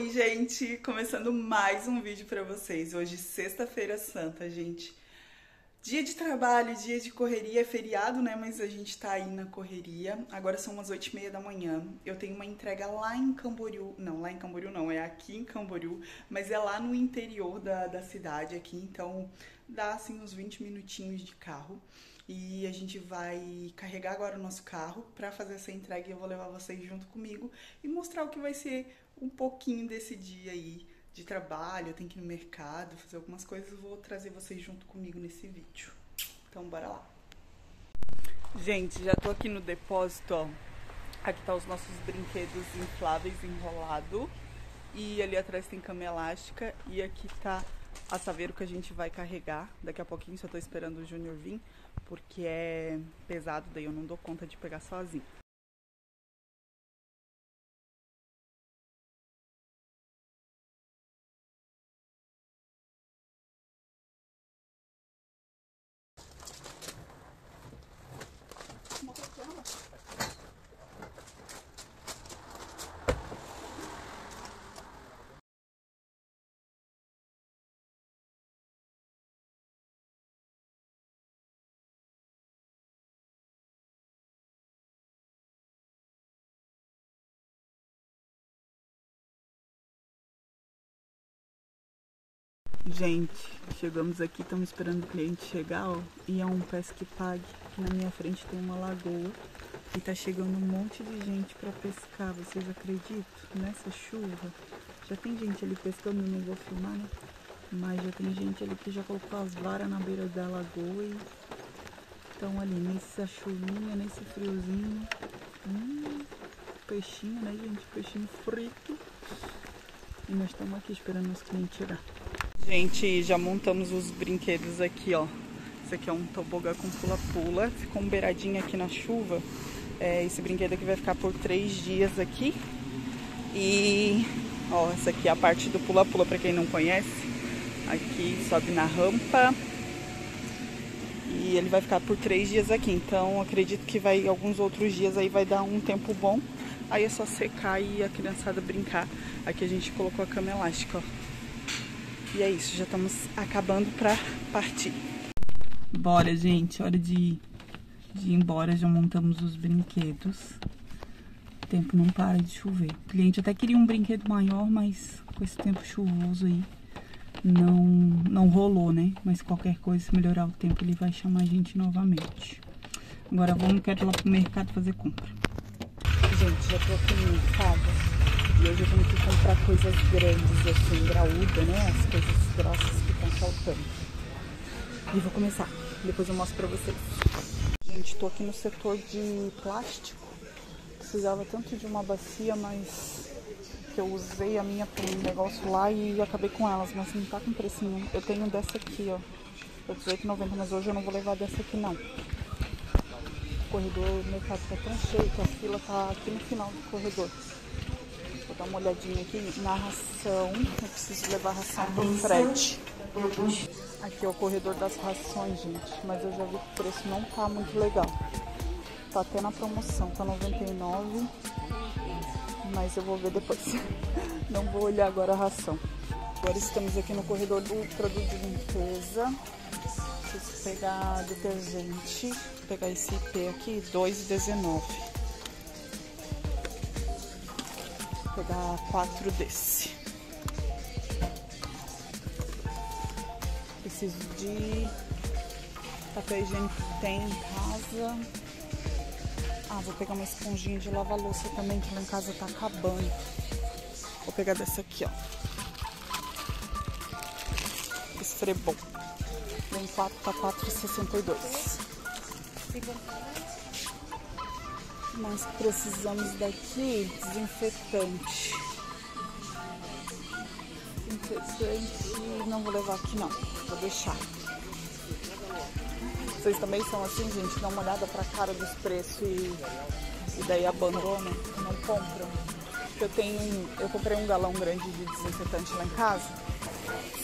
Oi, gente! Começando mais um vídeo pra vocês. Hoje, sexta-feira santa, gente. Dia de trabalho, dia de correria, é feriado, né? Mas a gente tá aí na correria. Agora são umas 8h30 da manhã. Eu tenho uma entrega lá em Camboriú. Não, lá em Camboriú não, é aqui em Camboriú. Mas é lá no interior da cidade aqui, então dá assim uns 20 minutinhos de carro. E a gente vai carregar agora o nosso carro pra fazer essa entrega e eu vou levar vocês junto comigo e mostrar o que vai ser um pouquinho desse dia aí de trabalho. Eu tenho que ir no mercado, fazer algumas coisas, vou trazer vocês junto comigo nesse vídeo. Então bora lá. Gente, já tô aqui no depósito, ó. Aqui tá os nossos brinquedos infláveis enrolado e ali atrás tem cama elástica e aqui tá a saveiro que a gente vai carregar. Daqui a pouquinho, só tô esperando o Júnior vir, porque é pesado, daí eu não dou conta de pegar sozinho. Gente, chegamos aqui, estamos esperando o cliente chegar, ó, e é um pesca que pague. Aqui na minha frente tem uma lagoa e tá chegando um monte de gente pra pescar, vocês acreditam? Nessa chuva, já tem gente ali pescando, eu não vou filmar, né? Mas já tem gente ali que já colocou as varas na beira da lagoa e estão ali nessa chuvinha, nesse friozinho. Peixinho, né, gente? Peixinho frito. E nós estamos aqui esperando os clientes chegar. Gente, já montamos os brinquedos aqui, ó. Esse aqui é um tobogã com pula-pula. Ficou um beiradinho aqui na chuva. É, esse brinquedo aqui vai ficar por 3 dias aqui. E, ó, essa aqui é a parte do pula-pula, pra quem não conhece. Aqui sobe na rampa. E ele vai ficar por 3 dias aqui. Então, acredito que vai, alguns outros dias aí vai dar um tempo bom. Aí é só secar e a criançada brincar. Aqui a gente colocou a cama elástica, ó. E é isso, já estamos acabando pra partir. Bora, gente, hora de ir embora, já montamos os brinquedos. O tempo não para de chover. O cliente até queria um brinquedo maior, mas com esse tempo chuvoso aí, não rolou, né? Mas qualquer coisa, se melhorar o tempo, ele vai chamar a gente novamente. Agora vamos, quero ir lá pro mercado fazer compra. Gente, já tô aqui no mercado. E hoje eu tenho que comprar coisas grandes, assim, graúda, né? As coisas grossas que estão faltando. E vou começar. Depois eu mostro pra vocês. Gente, tô aqui no setor de plástico. Precisava tanto de uma bacia, mas que eu usei a minha pra um negócio lá e acabei com elas. Mas não tá com precinho. Eu tenho dessa aqui, ó. Foi R$18,90, mas hoje eu não vou levar dessa aqui, não. O corredor do mercado tá tão cheio que a fila tá aqui no final do corredor. Vou dar uma olhadinha aqui na ração. Eu preciso levar a ração pro frete. Aqui é o corredor das rações, gente. Mas eu já vi que o preço não tá muito legal. Tá até na promoção, tá 99. Mas eu vou ver depois. Não vou olhar agora a ração. Agora estamos aqui no corredor do produto de limpeza. Preciso pegar detergente. Vou pegar esse IP aqui, R$2,19. Vou dar 4 desse. Preciso de papel higiênico que tem em casa. Ah, vou pegar uma esponjinha de lavar louça também, que lá em casa tá acabando. Vou pegar dessa aqui, ó. Esfrebom. Vem 4, tá 4,62. Mas precisamos daqui desinfetante. Desinfetante não vou levar aqui não, vou deixar. Vocês também são assim, gente? Dá uma olhada pra cara dos preços e daí abandonam, não compram. Eu comprei um galão grande de desinfetante lá em casa,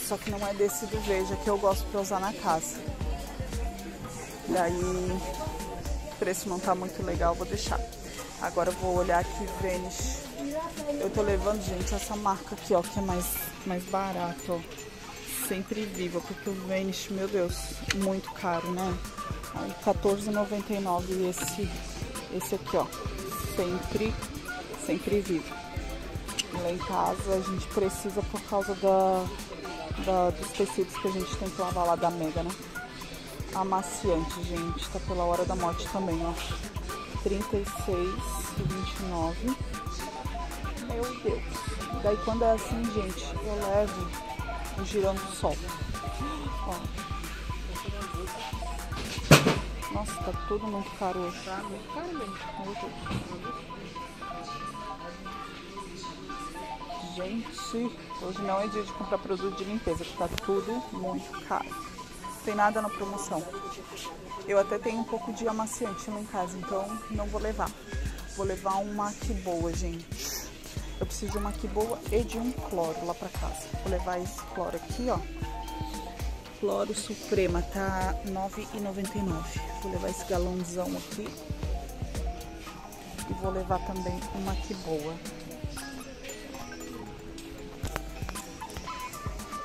só que não é desse do Veja, que eu gosto pra usar na casa. Daí o preço não tá muito legal, vou deixar. Agora eu vou olhar aqui Venis. Eu tô levando, gente, essa marca aqui, ó, que é mais barato, ó. Sempre Viva, porque o Venis, meu Deus, muito caro, né? R$14,99 e esse aqui, ó, sempre Viva. Lá em casa a gente precisa por causa dos tecidos que a gente tem que lavar lá da Mega, né? Amaciante, gente, tá pela hora da morte também, ó. R$36,29. Meu Deus. Daí quando é assim, gente, eu levo o Girando Sol. Ó. Nossa, tá tudo muito caro hoje. Tá muito caro, gente, hoje não é dia de comprar produto de limpeza, que tá tudo muito caro. Não tem nada na promoção. Eu até tenho um pouco de amaciante lá em casa, então não vou levar. Vou levar uma que boa, gente. Eu preciso de uma que boa e de um cloro lá pra casa. Vou levar esse cloro aqui, ó. Cloro Suprema, tá R$9,99. Vou levar esse galãozão aqui. E vou levar também uma que boa.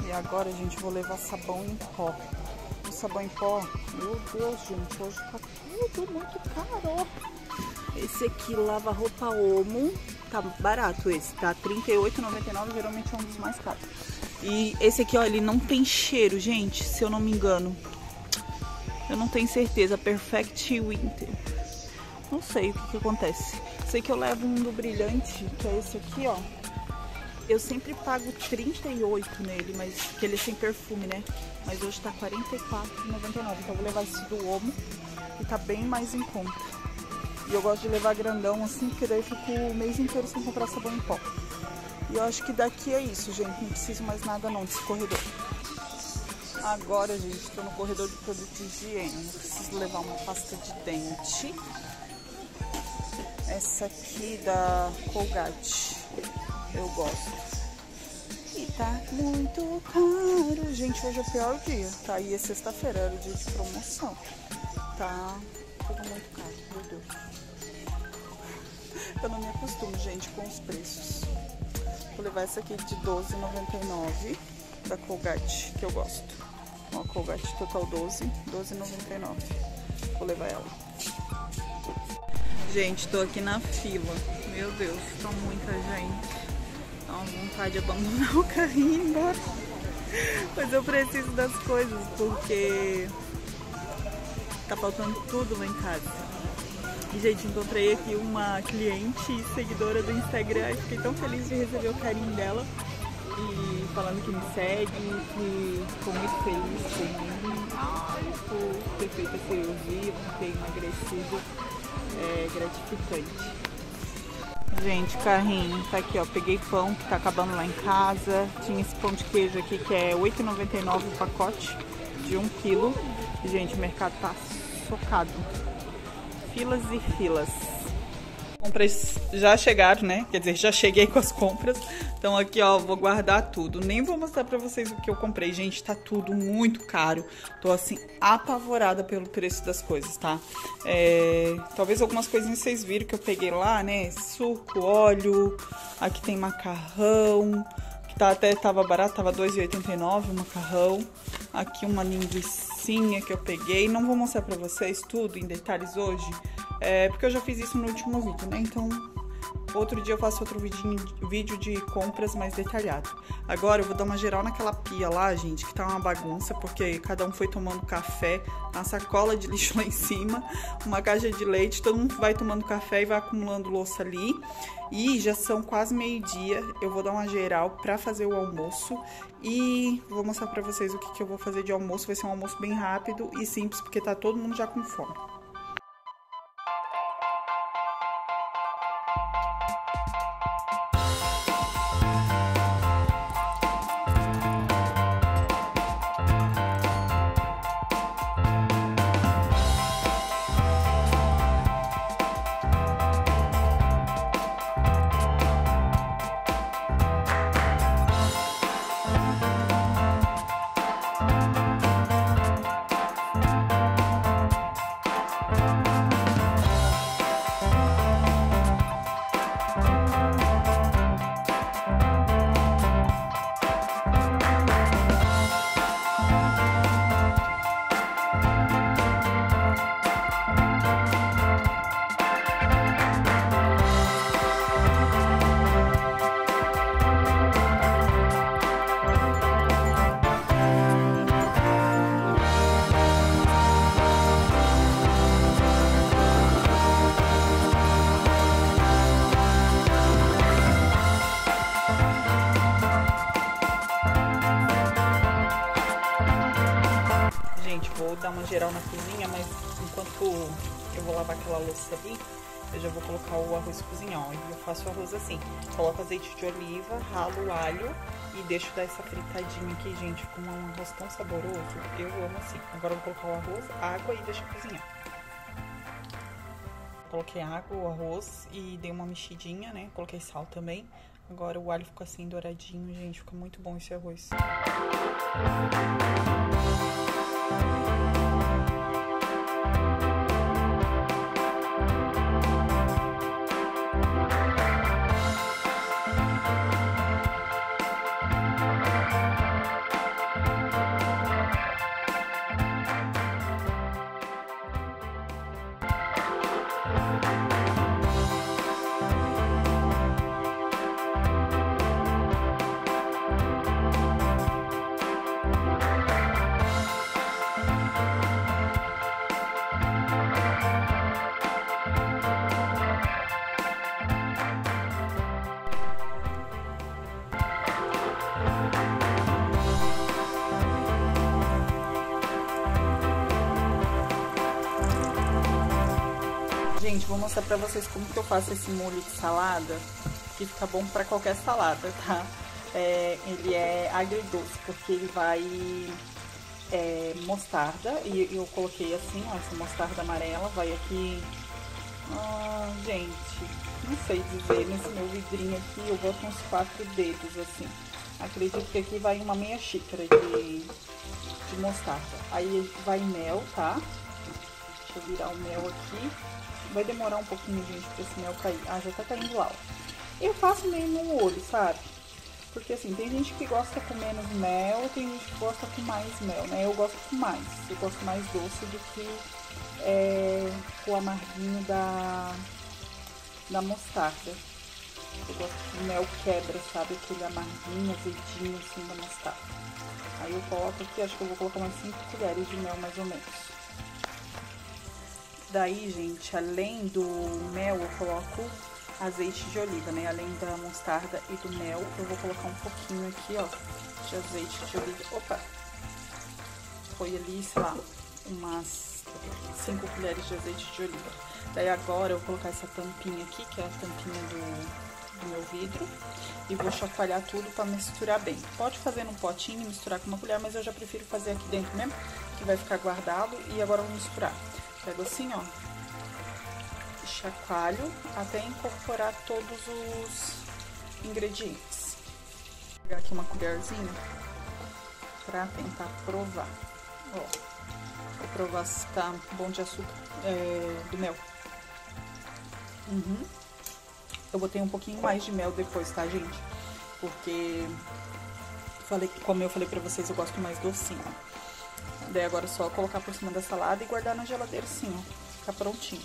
E agora, gente, vou levar sabão em pó. O sabão em pó, meu Deus, gente, hoje tá tudo muito caro. Esse aqui, lava-roupa Omo, tá barato esse, tá R$38,99, geralmente é um dos mais caros. E esse aqui, ó, ele não tem cheiro, gente, se eu não me engano. Eu não tenho certeza, Perfect Winter. Não sei o que acontece. Sei que eu levo um do Brilhante, que é esse aqui, ó. Eu sempre pago R$38 nele, mas que ele é sem perfume, né? Mas hoje tá R$44,99. Então eu vou levar esse do Omo, que tá bem mais em conta. E eu gosto de levar grandão assim, porque daí eu fico o mês inteiro sem comprar sabão em pó. E eu acho que daqui é isso, gente. Não preciso mais nada não desse corredor. Agora, gente, tô no corredor de produto de higiene. Eu preciso levar uma pasta de dente. Essa aqui da Colgate. Eu gosto. E tá muito caro. Gente, hoje é o pior dia, tá? E é sexta-feira, era o dia de promoção. Tá tudo muito caro, meu Deus. Eu não me acostumo, gente, com os preços. Vou levar essa aqui de R$12,99 da Colgate, que eu gosto. Uma Colgate total 12,99. Vou levar ela. Gente, tô aqui na fila. Meu Deus, tá muita gente. Dá uma vontade de abandonar o carrinho e ir embora. Mas eu preciso das coisas, porque tá faltando tudo lá em casa. E, gente, encontrei aqui uma cliente e seguidora do Instagram. Fiquei tão feliz de receber o carinho dela. E falando que me segue, que ficou muito feliz por mim. Por ter feito a cirurgia, por ter emagrecido. É gratificante. Gente, carrinho, tá aqui, ó, peguei pão que tá acabando lá em casa. Tinha esse pão de queijo aqui que é R$8,99 o pacote de 1 quilo. Gente, o mercado tá socado. Filas e filas. Compras já chegaram, né? Quer dizer, já cheguei com as compras. Então aqui, ó, vou guardar tudo. Nem vou mostrar pra vocês o que eu comprei, gente. Tá tudo muito caro. Tô, assim, apavorada pelo preço das coisas, tá? Talvez algumas coisinhas vocês viram que eu peguei lá, né? Suco, óleo. Aqui tem macarrão. Que tá, até tava barato, tava R$2,89 o macarrão. Aqui uma linguicinha que eu peguei. Não vou mostrar pra vocês tudo em detalhes hoje. Porque eu já fiz isso no último vídeo, né? Então, outro dia eu faço outro vídeo de compras mais detalhado. Agora eu vou dar uma geral naquela pia lá, gente, que tá uma bagunça, porque cada um foi tomando café, uma sacola de lixo lá em cima, uma caixa de leite, todo mundo vai tomando café e vai acumulando louça ali. E já são quase meio-dia, eu vou dar uma geral pra fazer o almoço e vou mostrar pra vocês o que eu vou fazer de almoço. Vai ser um almoço bem rápido e simples, porque tá todo mundo já com fome. dar uma geral na cozinha, mas enquanto eu vou lavar aquela louça ali, eu já vou colocar o arroz cozinhar. Eu faço o arroz assim, coloco azeite de oliva, ralo o alho e deixo dar essa fritadinha aqui, gente, com um arroz tão saboroso. Eu amo assim. Agora eu vou colocar o arroz, água e deixo cozinhar. Coloquei água, o arroz e dei uma mexidinha, né? Coloquei sal também. Agora o alho ficou assim douradinho, gente. Fica muito bom esse arroz. Gente, vou mostrar pra vocês como que eu faço esse molho de salada, que fica bom pra qualquer salada, tá? Ele é agridoce, porque ele vai mostarda, e eu coloquei assim, ó, essa mostarda amarela, vai aqui... Ah, gente, não sei dizer, nesse meu vidrinho aqui eu boto uns 4 dedos, assim. Acredito que aqui vai uma meia xícara de mostarda. Aí vai mel, tá? Deixa eu virar o mel aqui. Vai demorar um pouquinho, gente, pra esse mel cair. Ah, já tá caindo lá, ó. Eu faço meio no olho, sabe? Porque, assim, tem gente que gosta com menos mel, tem gente que gosta com mais mel, né? Eu gosto com mais. Eu gosto mais doce do que o amarguinho da mostarda. Eu gosto que o mel quebra, sabe? Aquele amarguinho, azedinho, assim, da mostarda. Aí eu coloco aqui, acho que eu vou colocar umas 5 colheres de mel, mais ou menos. Daí, gente, além do mel, eu coloco azeite de oliva, né? Além da mostarda e do mel, eu vou colocar um pouquinho aqui, ó, de azeite de oliva. Opa! Foi ali, sei lá, umas 5 colheres de azeite de oliva. Daí agora eu vou colocar essa tampinha aqui, que é a tampinha do meu vidro, e vou chacoalhar tudo pra misturar bem. Pode fazer num potinho e misturar com uma colher, mas eu já prefiro fazer aqui dentro mesmo, que vai ficar guardado, e agora eu vou misturar. Pego assim, ó, chacoalho até incorporar todos os ingredientes. Vou pegar aqui uma colherzinha pra tentar provar. Ó, vou provar se tá bom de açúcar, do mel. Eu botei um pouquinho mais de mel depois, tá, gente? Porque, como eu falei pra vocês, eu gosto mais docinho. Daí agora é só colocar por cima da salada e guardar na geladeira, assim, ó. Fica prontinho.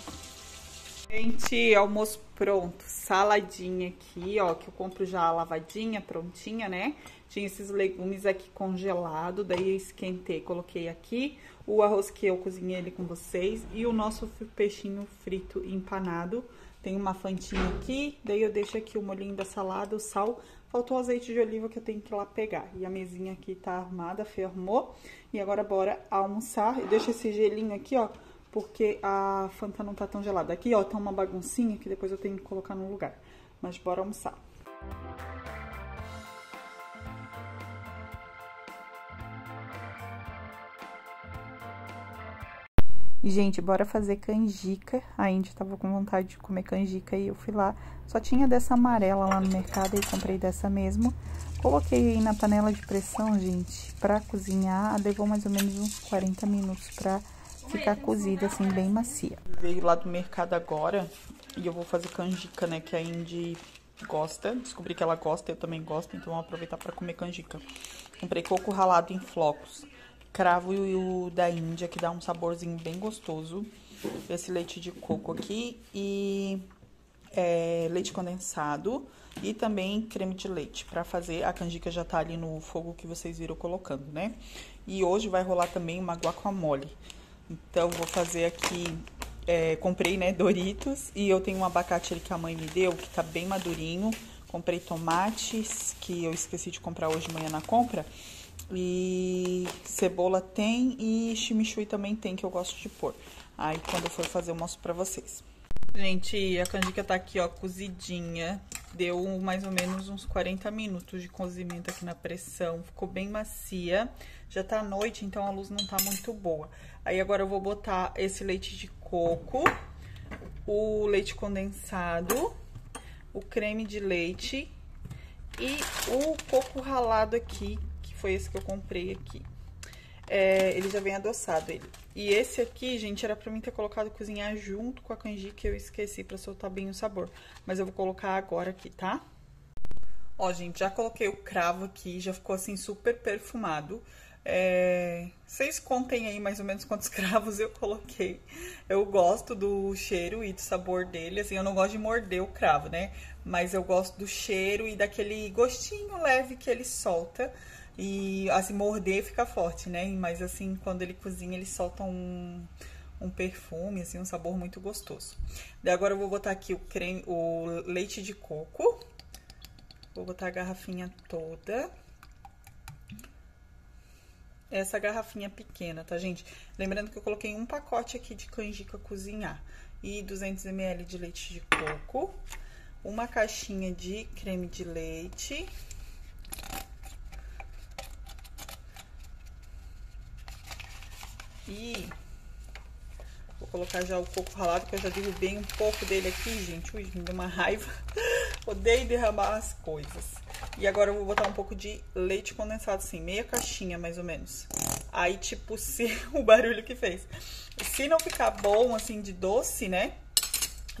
Gente, almoço pronto. Saladinha aqui, ó, que eu compro já lavadinha, prontinha, né? Tinha esses legumes aqui congelado, daí eu esquentei, coloquei aqui. O arroz que eu cozinhei ali com vocês. E o nosso peixinho frito empanado. Tem uma fantinha aqui, daí eu deixo aqui o molhinho da salada, o sal... Faltou o azeite de oliva que eu tenho que ir lá pegar. E a mesinha aqui tá arrumada, a Fê arrumou. E agora bora almoçar. Eu deixo esse gelinho aqui, ó, porque a Fanta não tá tão gelada. Aqui, ó, tá uma baguncinha que depois eu tenho que colocar no lugar. Mas bora almoçar. E, gente, bora fazer canjica. A Indy tava com vontade de comer canjica e eu fui lá. Só tinha dessa amarela lá no mercado e comprei dessa mesmo. Coloquei aí na panela de pressão, gente, pra cozinhar. Levou mais ou menos uns 40 minutos pra ficar cozida, assim, bem macia. Veio lá do mercado agora e eu vou fazer canjica, né, que a Indy gosta. Descobri que ela gosta, eu também gosto, então vou aproveitar pra comer canjica. Comprei coco ralado em flocos. Cravo e o da Índia, que dá um saborzinho bem gostoso. Esse leite de coco aqui e leite condensado e também creme de leite. Pra fazer, a canjica já tá ali no fogo que vocês viram colocando, né? E hoje vai rolar também uma guacamole. Então, vou fazer aqui... comprei, né, Doritos e eu tenho um abacate ali que a mãe me deu, que tá bem madurinho. Comprei tomates, que eu esqueci de comprar hoje de manhã na compra. E cebola tem e chimichurri também tem, que eu gosto de pôr. Aí quando eu for fazer eu mostro pra vocês. Gente, a canjica tá aqui, ó, cozidinha. Deu mais ou menos uns 40 minutos de cozimento aqui na pressão. Ficou bem macia. Já tá à noite, então a luz não tá muito boa. Aí agora eu vou botar esse leite de coco, o leite condensado, o creme de leite e o coco ralado aqui, que foi esse que eu comprei aqui. É, ele já vem adoçado, ele. E esse aqui, gente, era pra mim ter colocado cozinhar junto com a canjica, eu esqueci pra soltar bem o sabor. Mas eu vou colocar agora aqui, tá? Ó, gente, já coloquei o cravo aqui, já ficou assim super perfumado. É, vocês contem aí mais ou menos quantos cravos eu coloquei. Eu gosto do cheiro e do sabor dele, assim, eu não gosto de morder o cravo, né? Mas eu gosto do cheiro e daquele gostinho leve que ele solta. E, assim, morder fica forte, né? Mas, assim, quando ele cozinha, ele solta um perfume, assim, um sabor muito gostoso. Daí agora eu vou botar aqui o leite de coco. Vou botar a garrafinha toda. Essa garrafinha pequena, tá, gente? Lembrando que eu coloquei um pacote aqui de canjica cozinhar. E 200 ml de leite de coco. Uma caixinha de creme de leite. E vou colocar já o coco ralado, que eu já derrubei um pouco dele aqui, gente. Ui, me deu uma raiva. Odeio derramar as coisas. E agora eu vou botar um pouco de leite condensado, assim, meia caixinha, mais ou menos. Aí, tipo, se o barulho que fez. Se não ficar bom, assim, de doce, né?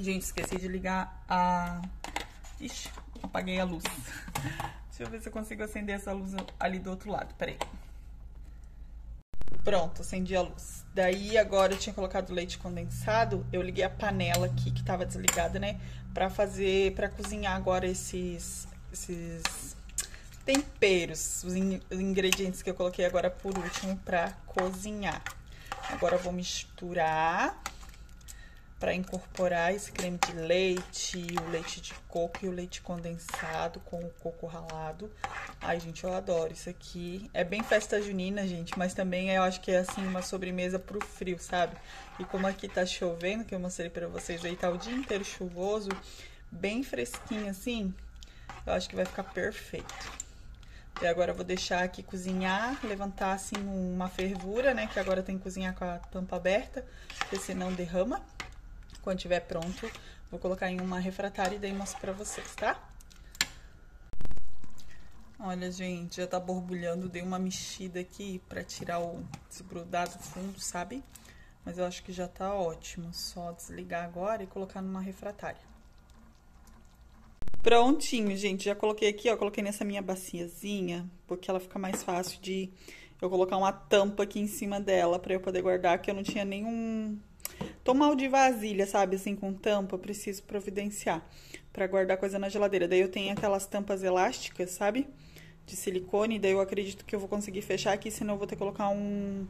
Gente, esqueci de ligar a... Ixi, apaguei a luz. Deixa eu ver se eu consigo acender essa luz ali do outro lado, peraí. Pronto, acendi a luz. Daí agora eu tinha colocado leite condensado, eu liguei a panela aqui que tava desligada, né? Pra cozinhar agora esses temperos, os ingredientes que eu coloquei agora por último pra cozinhar. Agora eu vou misturar pra incorporar esse creme de leite, o leite de coco e o leite condensado com o coco ralado. Ai, gente, eu adoro isso aqui. É bem festa junina, gente, mas também eu acho que é, assim, uma sobremesa pro frio, sabe? E como aqui tá chovendo, que eu mostrei pra vocês aí, tá o dia inteiro chuvoso, bem fresquinho, assim, eu acho que vai ficar perfeito. E agora eu vou deixar aqui cozinhar, levantar, assim, uma fervura, né? Que agora tem que cozinhar com a tampa aberta, porque senão derrama. Quando tiver pronto, vou colocar em uma refratária e daí mostro pra vocês, tá? Olha, gente, já tá borbulhando. Dei uma mexida aqui pra tirar o desgrudar do fundo, sabe? Mas eu acho que já tá ótimo. Só desligar agora e colocar numa refratária. Prontinho, gente. Já coloquei aqui, ó. Coloquei nessa minha baciazinha, porque ela fica mais fácil de eu colocar uma tampa aqui em cima dela pra eu poder guardar, que eu não tinha nenhum... Tô mal de vasilha, sabe? Assim, com tampa, preciso providenciar pra guardar coisa na geladeira. Daí eu tenho aquelas tampas elásticas, sabe? De silicone. Daí eu acredito que eu vou conseguir fechar aqui, senão eu vou ter que colocar um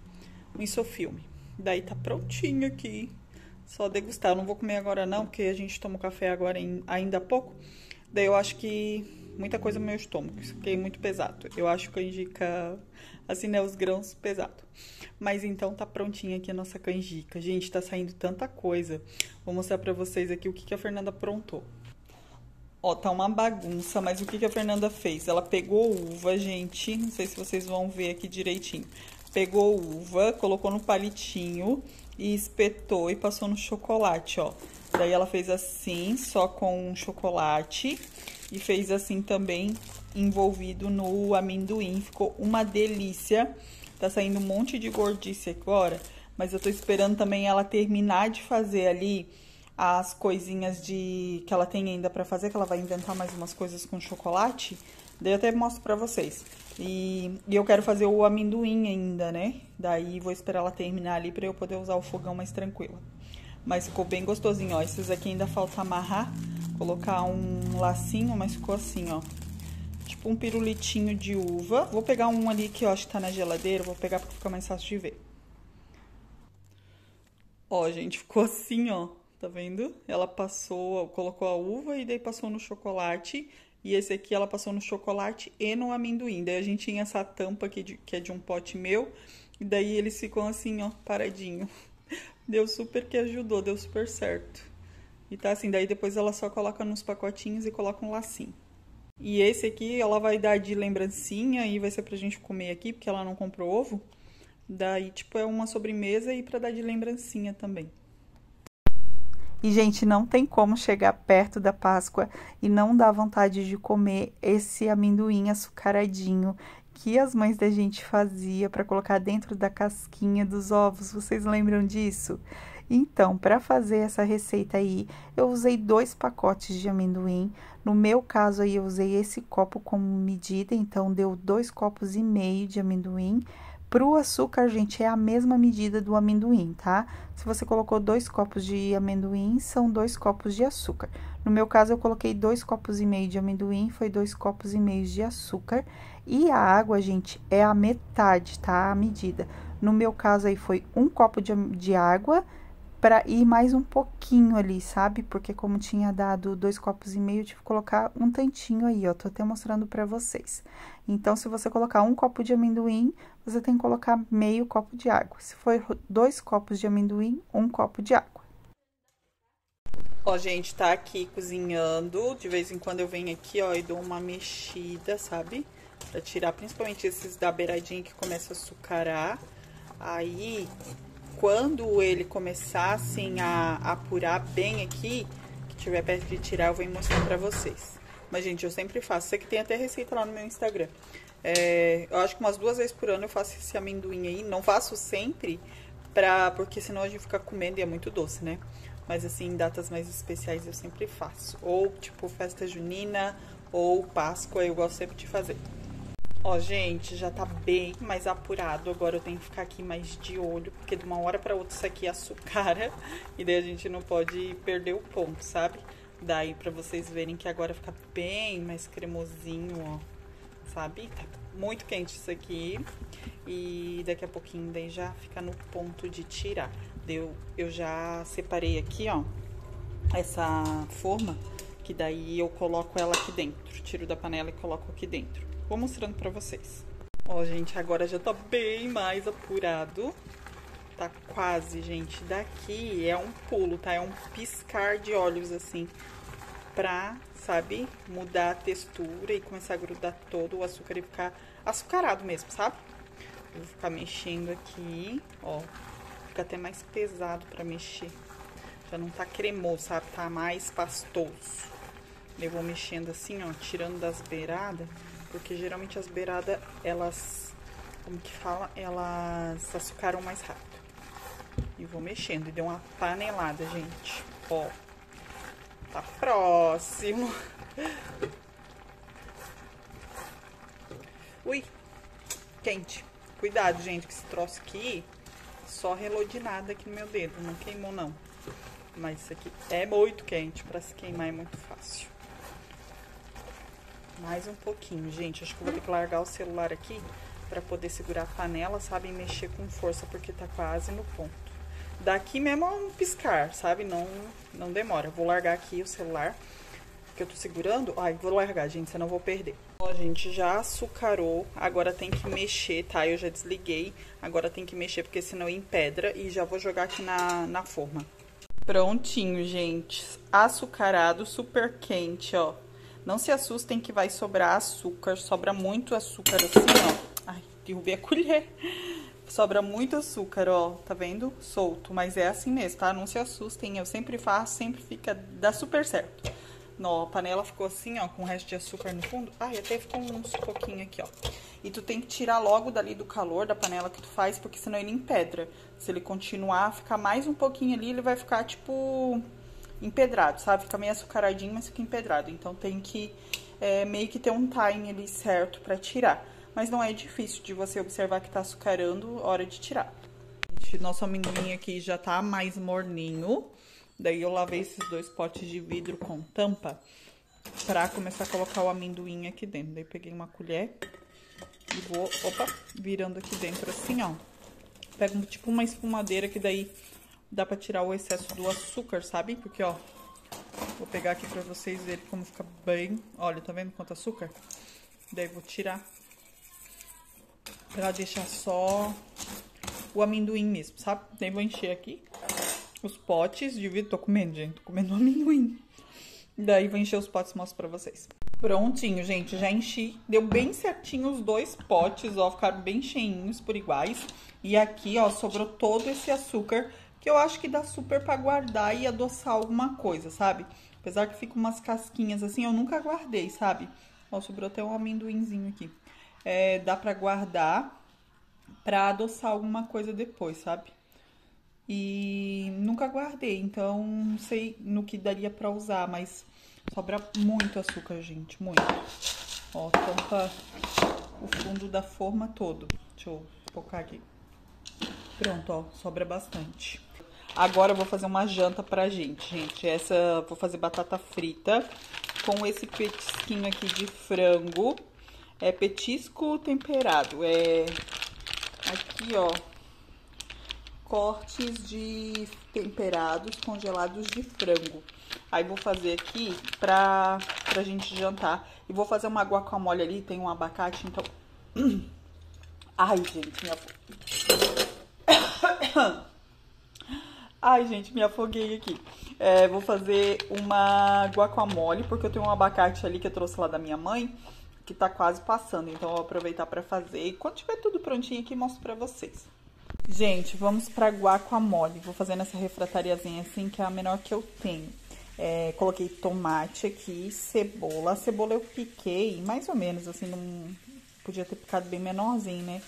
insofilme. Daí tá prontinho aqui. Só degustar. Eu não vou comer agora não, porque a gente tomou café agora ainda há pouco. Daí eu acho que muita coisa no meu estômago. Fiquei muito pesado. Eu acho que a canjica... Assim, né, os grãos pesados. Mas então tá prontinha aqui a nossa canjica. Gente, tá saindo tanta coisa. Vou mostrar pra vocês aqui o que a Fernanda aprontou. Ó, tá uma bagunça, mas o que a Fernanda fez? Ela pegou uva, gente. Não sei se vocês vão ver aqui direitinho. Pegou uva, colocou no palitinho e espetou e passou no chocolate, ó. Daí ela fez assim, só com chocolate. E fez assim também... envolvido no amendoim, ficou uma delícia, tá saindo um monte de gordice agora, mas eu tô esperando também ela terminar de fazer ali as coisinhas que ela tem ainda pra fazer, que ela vai inventar mais umas coisas com chocolate, daí eu até mostro pra vocês, e eu quero fazer o amendoim ainda, né, daí vou esperar ela terminar ali pra eu poder usar o fogão mais tranquila, mas ficou bem gostosinho, ó, esses aqui ainda falta amarrar, colocar um lacinho, mas ficou assim, ó, tipo um pirulitinho de uva. Vou pegar um ali que eu acho que tá na geladeira. Vou pegar porque fica mais fácil de ver. Ó, gente, ficou assim, ó. Tá vendo? Ela passou, colocou a uva e daí passou no chocolate. E esse aqui ela passou no chocolate e no amendoim. Daí a gente tinha essa tampa aqui, que é de um pote meu. E daí eles ficam assim, ó, paradinho. Deu super que ajudou, deu super certo. E tá assim, daí depois ela só coloca nos pacotinhos e coloca um lacinho. E esse aqui ela vai dar de lembrancinha e vai ser pra gente comer aqui, porque ela não comprou ovo. Daí, tipo, é uma sobremesa e pra dar de lembrancinha também. E, gente, não tem como chegar perto da Páscoa e não dar vontade de comer esse amendoim açucaradinho que as mães da gente fazia para colocar dentro da casquinha dos ovos. Vocês lembram disso? Então, para fazer essa receita aí, eu usei 2 pacotes de amendoim. No meu caso aí, eu usei esse copo como medida, então deu 2,5 copos de amendoim. Pro açúcar, gente, é a mesma medida do amendoim, tá? Se você colocou 2 copos de amendoim, são 2 copos de açúcar. No meu caso, eu coloquei 2,5 copos de amendoim, foi 2,5 copos de açúcar. E a água, gente, é a metade, tá? A medida. No meu caso, aí, foi 1 copo de água pra ir mais um pouquinho ali, sabe? Porque como tinha dado 2,5 copos, eu tive que colocar um tantinho aí, ó. Tô até mostrando pra vocês. Então, se você colocar 1 copo de amendoim, você tem que colocar meio copo de água. Se for 2 copos de amendoim, 1 copo de água. Ó, gente, tá aqui cozinhando. De vez em quando eu venho aqui, ó, e dou uma mexida, sabe? Pra tirar principalmente esses da beiradinha que começa a açucarar. Aí, quando ele começar, assim, a apurar bem aqui, que tiver perto de tirar, eu vou mostrar pra vocês. Mas, gente, eu sempre faço. Isso aqui tem até receita lá no meu Instagram. É, eu acho que umas 2 vezes por ano eu faço esse amendoim aí, não faço sempre, porque senão a gente fica comendo e é muito doce, né? Mas assim, em datas mais especiais eu sempre faço, ou tipo festa junina, ou Páscoa, eu gosto sempre de fazer. Ó, gente, já tá bem mais apurado, agora eu tenho que ficar aqui mais de olho, porque de uma hora pra outra isso aqui açucara, e daí a gente não pode perder o ponto, sabe? Daí pra vocês verem que agora fica bem mais cremosinho, ó. Sabe? Tá muito quente isso aqui. E daqui a pouquinho daí já fica no ponto de tirar. Eu já separei aqui, ó, essa forma, que daí eu coloco ela aqui dentro. Tiro da panela e coloco aqui dentro. Vou mostrando pra vocês. Ó, gente, agora já tá bem mais apurado. Tá quase, gente. Daqui é um pulo, tá? É um piscar de olhos, assim, pra, sabe, mudar a textura e começar a grudar todo o açúcar e ficar açucarado mesmo, sabe? Eu vou ficar mexendo aqui, ó, fica até mais pesado pra mexer. Já não tá cremoso, sabe? Tá mais pastoso. Eu vou mexendo assim, ó, tirando das beiradas, porque geralmente as beiradas, elas, como que fala? Elas açucaram mais rápido. E vou mexendo, e deu uma panelada, gente, ó. Tá próximo. Ui, quente. Cuidado, gente, que esse troço aqui só relodinado aqui no meu dedo. Não queimou, não. Mas isso aqui é muito quente. Pra se queimar é muito fácil. Mais um pouquinho, gente. Acho que eu vou ter que largar o celular aqui pra poder segurar a panela, sabe? E mexer com força, porque tá quase no ponto. Daqui mesmo é um piscar, sabe? Não demora. Vou largar aqui o celular que eu tô segurando. Ai, vou largar, gente, senão eu vou perder. Ó, gente, já açucarou. Agora tem que mexer, tá? Eu já desliguei. Agora tem que mexer, porque senão empedra. E já vou jogar aqui na forma. Prontinho, gente. Açucarado, super quente, ó. Não se assustem que vai sobrar açúcar. Sobra muito açúcar assim, ó. Ai, derrubei a colher. Sobra muito açúcar, ó, tá vendo? Solto, mas é assim mesmo, tá? Não se assustem, eu sempre faço, sempre fica, dá super certo. Ó, a panela ficou assim, ó, com o resto de açúcar no fundo. Ai, até ficou uns pouquinho aqui, ó. E tu tem que tirar logo dali do calor da panela que tu faz, porque senão ele empedra. Se ele continuar, ficar mais um pouquinho ali, ele vai ficar, tipo, empedrado, sabe? Fica meio açucaradinho, mas fica empedrado. Então, tem que meio que ter um time ali certo pra tirar. Mas não é difícil de você observar que tá açucarando, hora de tirar. Gente, nosso amendoim aqui já tá mais morninho. Daí eu lavei esses 2 potes de vidro com tampa pra começar a colocar o amendoim aqui dentro. Daí peguei uma colher e vou, opa, virando aqui dentro assim, ó. Pega tipo uma esfumadeira que daí dá pra tirar o excesso do açúcar, sabe? Porque, ó, Vou pegar aqui pra vocês verem como fica bem. Olha, tá vendo quanto açúcar? Daí vou tirar pra deixar só o amendoim mesmo, sabe? Daí vou encher aqui os potes. Divido, tô comendo, gente. Tô comendo amendoim. Daí vou encher os potes e mostro pra vocês. Prontinho, gente. Já enchi. Deu bem certinho os dois potes, ó. Ficaram bem cheinhos por iguais. E aqui, ó, sobrou todo esse açúcar, que eu acho que dá super pra guardar e adoçar alguma coisa, sabe? Apesar que fica umas casquinhas assim, eu nunca guardei, sabe? Ó, sobrou até um amendoinzinho aqui. É, dá pra guardar pra adoçar alguma coisa depois, sabe? E nunca guardei, então não sei no que daria pra usar, mas sobra muito açúcar, gente, muito. Ó, tampa o fundo da forma todo. Deixa eu focar aqui. Pronto, ó, sobra bastante. Agora eu vou fazer uma janta pra gente, gente. Essa, vou fazer batata frita com esse petisquinho aqui de frango. É petisco temperado. É aqui, ó, cortes de temperados congelados de frango. Aí vou fazer aqui pra gente jantar. E vou fazer uma guacamole ali, tem um abacate, então... Ai, gente, me afoguei aqui. É, vou fazer uma guacamole, porque eu tenho um abacate ali que eu trouxe lá da minha mãe, que tá quase passando, então eu vou aproveitar pra fazer. E quando tiver tudo prontinho aqui, mostro pra vocês. Gente, vamos pra guacamole. Vou fazer nessa refratariazinha assim, que é a menor que eu tenho. É, coloquei tomate aqui, cebola. A cebola eu piquei, mais ou menos, assim, não podia ter picado bem menorzinho, né?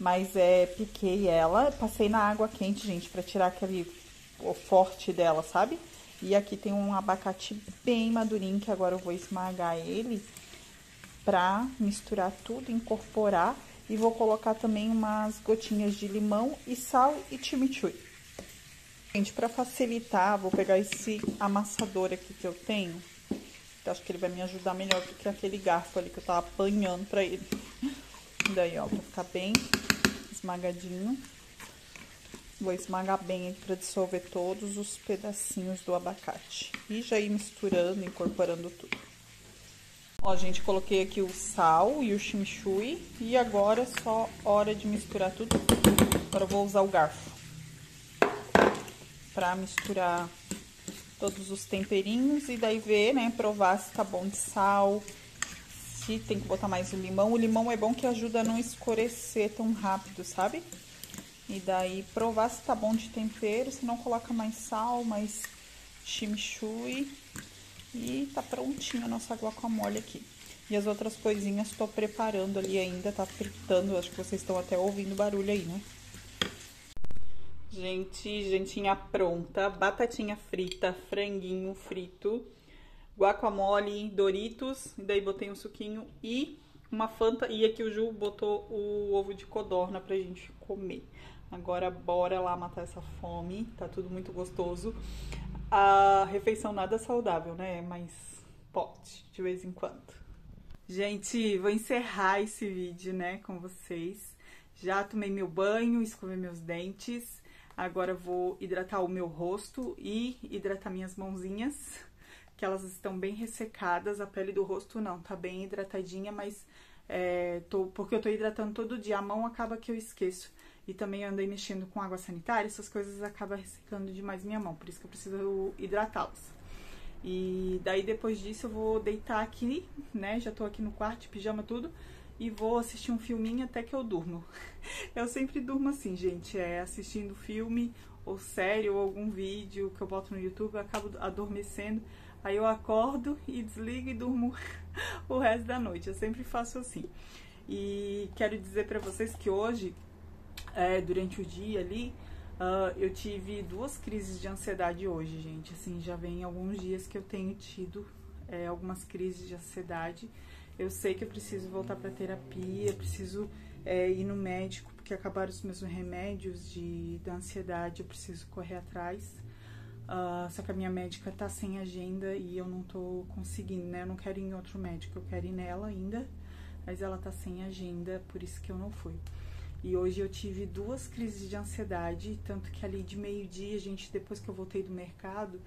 Mas é, piquei ela, passei na água quente, gente, pra tirar aquele forte dela, sabe? E aqui tem um abacate bem madurinho, que agora eu vou esmagar ele pra misturar tudo, incorporar. E vou colocar também umas gotinhas de limão e sal e chimichurri. Gente, pra facilitar, vou pegar esse amassador aqui que eu tenho. Que acho que ele vai me ajudar melhor do que aquele garfo ali que eu tava apanhando pra ele. Daí, ó, pra ficar bem... esmagadinho. Vou esmagar bem aqui pra dissolver todos os pedacinhos do abacate. E já ir misturando, incorporando tudo. Ó, gente, coloquei aqui o sal e o chimichurri. E agora é só hora de misturar tudo. Agora eu vou usar o garfo. Pra misturar todos os temperinhos. E daí ver, né, provar se tá bom de sal. Tem que botar mais o limão é bom que ajuda a não escurecer tão rápido, sabe? E daí provar se tá bom de tempero, se não coloca mais sal, mais chimichurri e tá prontinho a nossa guacamole aqui. E as outras coisinhas tô preparando ali ainda, tá fritando, acho que vocês estão até ouvindo barulho aí, né? Gente, jantinha pronta, batatinha frita, franguinho frito, guacamole, Doritos, e daí botei um suquinho e uma Fanta. E aqui o Ju botou o ovo de codorna pra gente comer. Agora bora lá matar essa fome, tá tudo muito gostoso. A refeição nada saudável, né? Mas pode, de vez em quando. Gente, vou encerrar esse vídeo, né, com vocês. Já tomei meu banho, escovei meus dentes. Agora vou hidratar o meu rosto e hidratar minhas mãozinhas. Que elas estão bem ressecadas, a pele do rosto não, tá bem hidratadinha, mas porque eu tô hidratando todo dia, a mão acaba que eu esqueço. E também andei mexendo com água sanitária, essas coisas acabam ressecando demais minha mão, por isso que eu preciso hidratá-las. E daí depois disso eu vou deitar aqui, né, já tô aqui no quarto, de pijama, tudo, e vou assistir um filminho até que eu durmo. Eu sempre durmo assim, gente, assistindo filme, ou série, ou algum vídeo que eu boto no YouTube, eu acabo adormecendo. Aí eu acordo e desligo e durmo o resto da noite. Eu sempre faço assim. E quero dizer pra vocês que hoje, durante o dia ali, eu tive 2 crises de ansiedade hoje, gente. Assim, já vem alguns dias que eu tenho tido algumas crises de ansiedade. Eu sei que eu preciso voltar pra terapia, preciso ir no médico, porque acabaram os meus remédios da ansiedade, eu preciso correr atrás. Só que a minha médica tá sem agenda e eu não tô conseguindo, né? Eu não quero ir em outro médico, eu quero ir nela ainda, mas ela tá sem agenda, por isso que eu não fui. E hoje eu tive 2 crises de ansiedade, tanto que ali de meio-dia, gente, depois que eu voltei do mercado,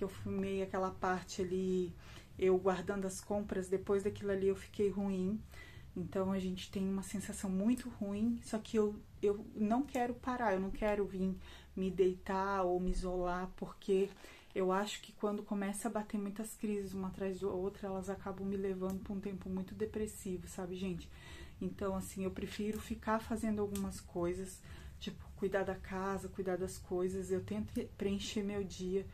que eu fumei aquela parte ali, eu guardando as compras, depois daquilo ali eu fiquei ruim. Então, a gente tem uma sensação muito ruim, só que eu não quero parar, eu não quero vir me deitar ou me isolar, porque eu acho que quando começa a bater muitas crises uma atrás da outra, elas acabam me levando para um tempo muito depressivo, sabe, gente? Então, assim, eu prefiro ficar fazendo algumas coisas, tipo, cuidar da casa, cuidar das coisas, eu tento preencher meu dia.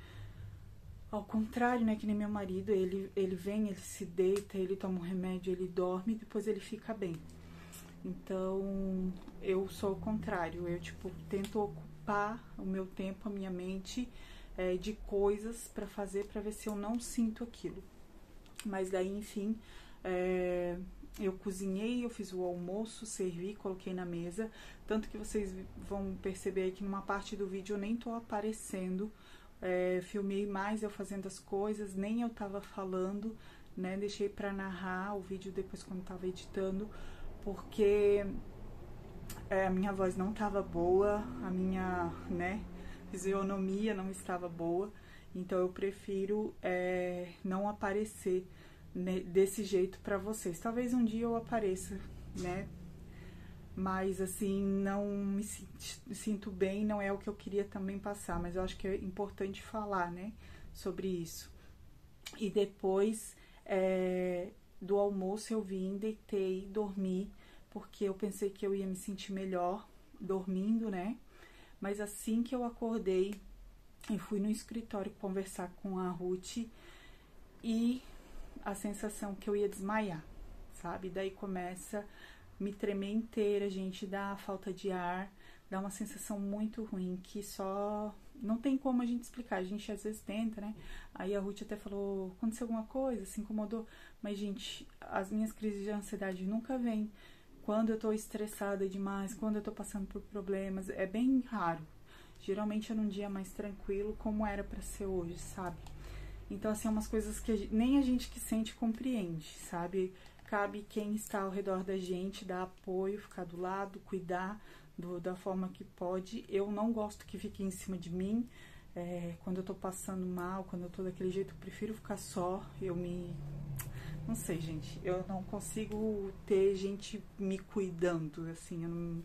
Ao contrário, né, que nem meu marido, ele vem, ele se deita, ele toma um remédio, ele dorme e depois ele fica bem. Então, eu sou o contrário, eu, tipo, tento ocupar o meu tempo, a minha mente, de coisas pra fazer, pra ver se eu não sinto aquilo. Mas daí, enfim, eu cozinhei, eu fiz o almoço, servi, coloquei na mesa, tanto que vocês vão perceber aí que numa parte do vídeo eu nem tô aparecendo. Filmei mais eu fazendo as coisas, nem eu tava falando, né, deixei pra narrar o vídeo depois quando tava editando, porque a minha voz não tava boa, a minha, né, fisionomia não estava boa, então eu prefiro não aparecer desse jeito pra vocês. Talvez um dia eu apareça, né, mas, assim, não me sinto bem, não é o que eu queria também passar, mas eu acho que é importante falar, né, sobre isso. E depois do almoço eu vim, deitei, dormi, porque eu pensei que eu ia me sentir melhor dormindo, né, mas assim que eu acordei, eu fui no escritório conversar com a Ruth e a sensação que eu ia desmaiar, sabe, daí começa me tremer inteira, gente, dá falta de ar, dá uma sensação muito ruim que só não tem como a gente explicar, a gente às vezes tenta, né? Aí a Ruth até falou, aconteceu alguma coisa, se incomodou, mas, gente, as minhas crises de ansiedade nunca vêm quando eu tô estressada demais, quando eu tô passando por problemas, é bem raro, geralmente é num dia mais tranquilo, como era pra ser hoje, sabe? Então, assim, é umas coisas que nem a gente que sente compreende, sabe? Cabe quem está ao redor da gente, dar apoio, ficar do lado, cuidar da forma que pode. Eu não gosto que fique em cima de mim, quando eu tô passando mal, quando eu tô daquele jeito, eu prefiro ficar só, não sei, gente, eu não consigo ter gente me cuidando, assim,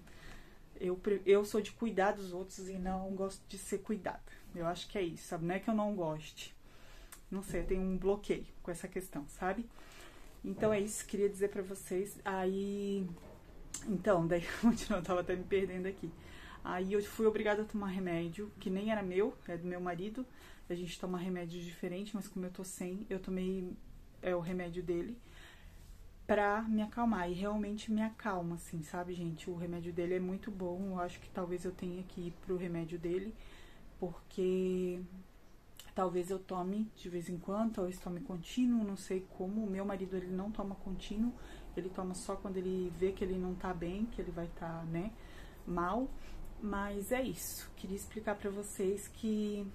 eu sou de cuidar dos outros e não gosto de ser cuidada, eu acho que é isso, sabe, não é que eu não goste, não sei, eu tenho um bloqueio com essa questão, sabe? Então, é isso que queria dizer pra vocês. Aí, então, daí eu tava até me perdendo aqui. Aí eu fui obrigada a tomar remédio, que nem era meu, é do meu marido. A gente toma remédio diferente, mas como eu tô sem, eu tomei o remédio dele pra me acalmar. E realmente me acalma, assim, sabe, gente? O remédio dele é muito bom, eu acho que talvez eu tenha que ir pro remédio dele, porque talvez eu tome de vez em quando, talvez tome contínuo, não sei como. O meu marido, ele não toma contínuo, ele toma só quando ele vê que ele não tá bem, que ele vai tá, né, mal. Mas é isso, queria explicar pra vocês que,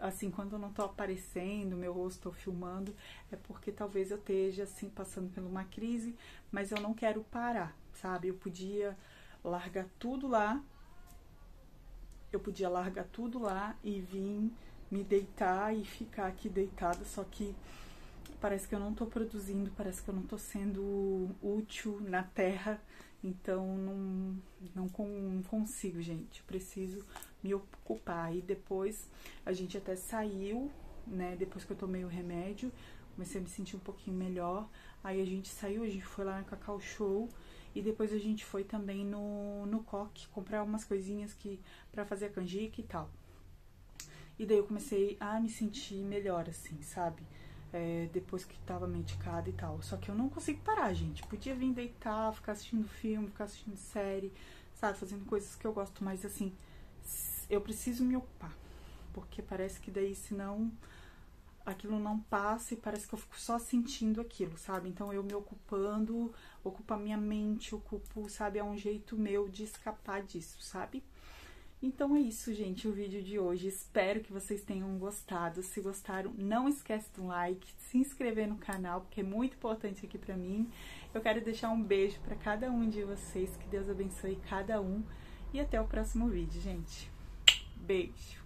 assim, quando eu não tô aparecendo, meu rosto tô filmando, é porque talvez eu esteja, assim, passando por uma crise, mas eu não quero parar, sabe? Eu podia largar tudo lá e vir me deitar e ficar aqui deitada, só que parece que eu não tô produzindo, parece que eu não tô sendo útil na terra, então não consigo, gente, eu preciso me ocupar. E depois a gente até saiu, né, depois que eu tomei o remédio, comecei a me sentir um pouquinho melhor, aí a gente saiu, a gente foi lá na Cacau Show, e depois a gente foi também no Coque, comprar umas coisinhas pra fazer a canjica e tal. E daí eu comecei a me sentir melhor, assim, sabe? Depois que tava medicada e tal. Só que eu não consigo parar, gente. Podia vir deitar, ficar assistindo filme, ficar assistindo série, sabe? Fazendo coisas que eu gosto, mas, assim, eu preciso me ocupar. Porque parece que daí, senão, aquilo não passa e parece que eu fico só sentindo aquilo, sabe? Então, eu me ocupando, ocupo a minha mente, ocupo, sabe? É um jeito meu de escapar disso, sabe? Então é isso, gente, o vídeo de hoje. Espero que vocês tenham gostado. Se gostaram, não esquece do like, se inscrever no canal, porque é muito importante aqui pra mim. Eu quero deixar um beijo pra cada um de vocês, que Deus abençoe cada um. E até o próximo vídeo, gente. Beijo!